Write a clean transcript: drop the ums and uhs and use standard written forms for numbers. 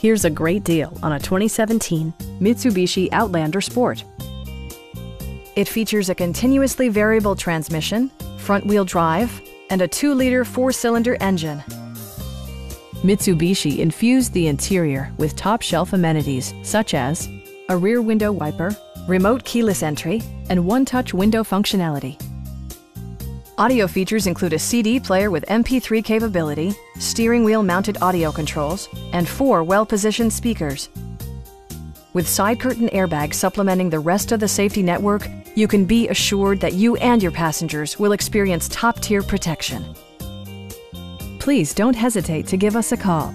Here's a great deal on a 2017 Mitsubishi Outlander Sport. It features a continuously variable transmission, front-wheel drive, and a 2-liter 4-cylinder engine. Mitsubishi infused the interior with top-shelf amenities such as a rear window wiper, remote keyless entry, and one-touch window functionality. Audio features include a CD player with MP3 capability, steering wheel-mounted audio controls, and 4 well-positioned speakers. With side curtain airbags supplementing the rest of the safety network, you can be assured that you and your passengers will experience top-tier protection. Please don't hesitate to give us a call.